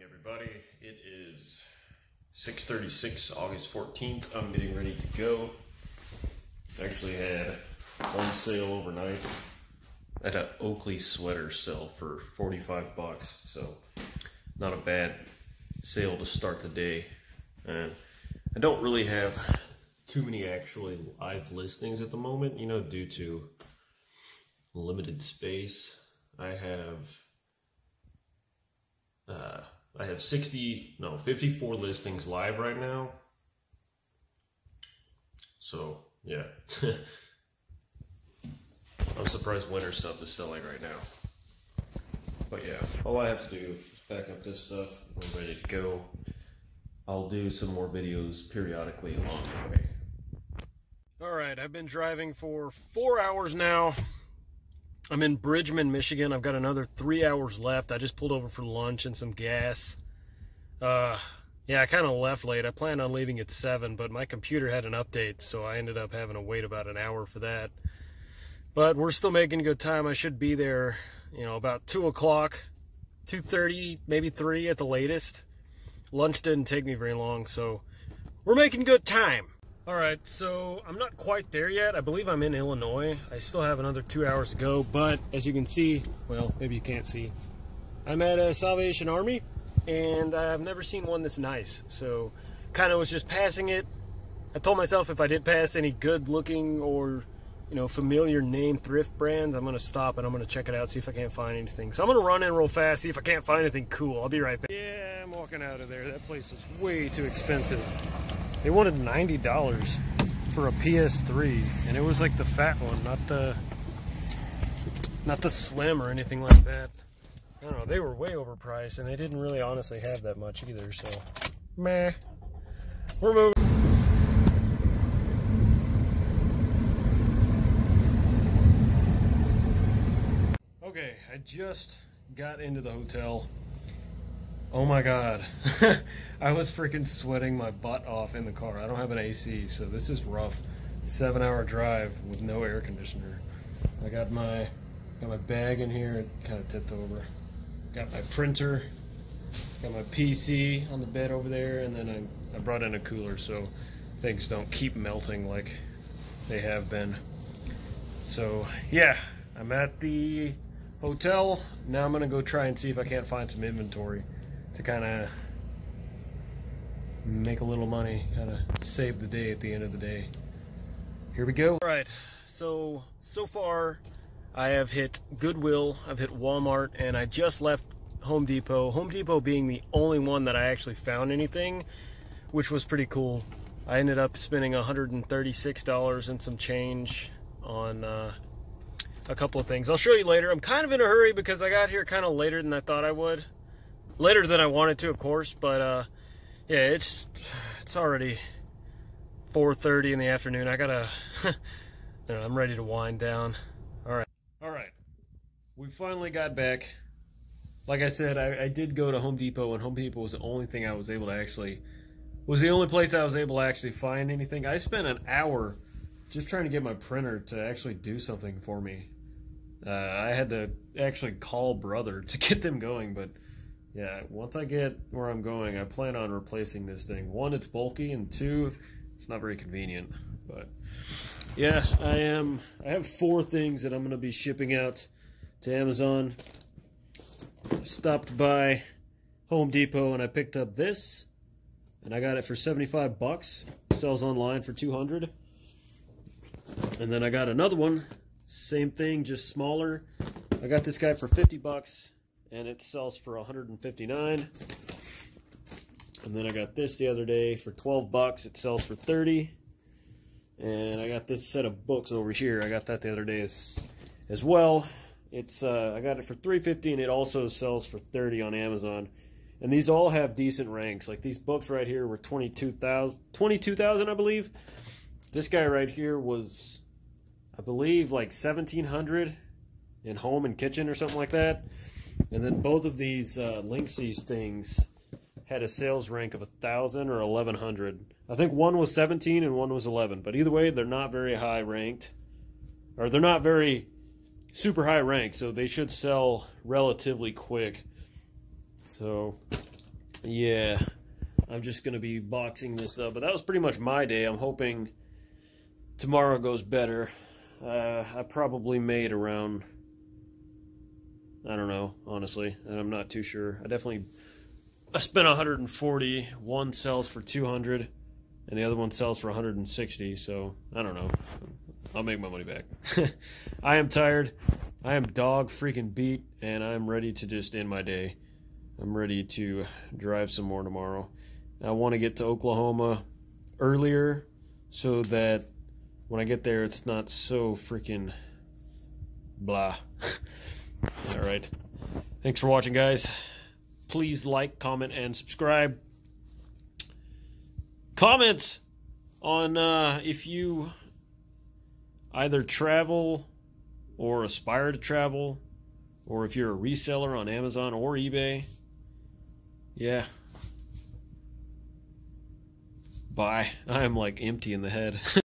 morning, everybody. It is 6:36, August 14th. I'm getting ready to go. I actually had one sale overnight. I had an Oakley sweater sell for 45 bucks, so not a bad sale to start the day. And I don't really have too many actually live listings at the moment, you know, due to limited space. I have 54 listings live right now. So, yeah. I'm surprised winter stuff is selling right now. But yeah, all I have to do is pack up this stuff. I'm ready to go. I'll do some more videos periodically along the way. Alright, I've been driving for 4 hours now. I'm in Bridgman, Michigan. I've got another 3 hours left. I just pulled over for lunch and some gas. Yeah, I kind of left late. I planned on leaving at 7, but my computer had an update, so I ended up having to wait about an hour for that. But we're still making good time. I should be there, you know, about 2 o'clock, 2:30, maybe 3 at the latest. Lunch didn't take me very long, so we're making good time. Alright, so I'm not quite there yet. I believe I'm in Illinois. I still have another 2 hours to go, but as you can see, well, maybe you can't see, I'm at a Salvation Army, and I've never seen one that's nice, so kind of was just passing it. I told myself if I did pass any good-looking or, you know, familiar name thrift brands, I'm going to stop and I'm going to check it out, see if I can't find anything. So I'm going to run in real fast, see if I can't find anything cool. I'll be right back. Yeah, I'm walking out of there. That place is way too expensive. They wanted $90 for a PS3, and it was like the fat one, not the slim or anything like that. I don't know, they were way overpriced, and they didn't really honestly have that much either, so meh. We're moving. Okay, I just got into the hotel. Oh my god, I was freaking sweating my butt off in the car. I don't have an AC, so this is rough. 7-hour drive with no air conditioner. I got my bag in here, it kind of tipped over. Got my printer, got my PC on the bed over there, and then I brought in a cooler so things don't keep melting like they have been. So yeah, I'm at the hotel. Now I'm gonna go try and see if I can't find some inventory to kind of make a little money, kind of save the day at the end of the day. Here we go. All right, so far I have hit Goodwill, I've hit Walmart, and I just left Home Depot. Home Depot being the only one that I actually found anything, which was pretty cool. I ended up spending $136 and some change on a couple of things. I'll show you later. I'm kind of in a hurry because I got here kind of later than I thought I would. Later than I wanted to, of course, but yeah, it's already 4:30 in the afternoon. I gotta, you know, I'm ready to wind down. All right, we finally got back. Like I said, I did go to Home Depot, and Home Depot was the only thing I was able to actually, was the only place I was able to actually find anything. I spent an hour just trying to get my printer to actually do something for me. I had to actually call Brother to get them going, but yeah, once I get where I'm going, I plan on replacing this thing. 1, it's bulky, and 2, it's not very convenient. But yeah, I have 4 things that I'm going to be shipping out to Amazon. I stopped by Home Depot and I picked up this, and I got it for 75 bucks. It sells online for 200. And then I got another one, same thing, just smaller. I got this guy for 50 bucks. And it sells for 159. And then I got this the other day for 12 bucks. It sells for 30. And I got this set of books over here. I got that the other day as well. It's I got it for 350, and it also sells for 30 on Amazon. And these all have decent ranks. Like these books right here were 22,000, I believe. This guy right here was, I believe, like 1,700 in home and kitchen or something like that. And then both of these Lynxys things had a sales rank of 1,000 or 1,100. I think one was 17 and one was 11. But either way, they're not very high ranked. Or they're not very super high ranked, so they should sell relatively quick. So yeah, I'm just going to be boxing this up. But that was pretty much my day. I'm hoping tomorrow goes better. I probably made around, I don't know, honestly, and I'm not too sure. I spent 140. One sells for 200, and the other one sells for 160. So I don't know. I'll make my money back. I am tired. I am dog freaking beat, and I'm ready to just end my day. I'm ready to drive some more tomorrow. I want to get to Oklahoma earlier so that when I get there, it's not so freaking blah. All right. Thanks for watching, guys. Please like, comment, and subscribe. Comment on if you either travel or aspire to travel, or if you're a reseller on Amazon or eBay. Yeah. Bye. I am like empty in the head.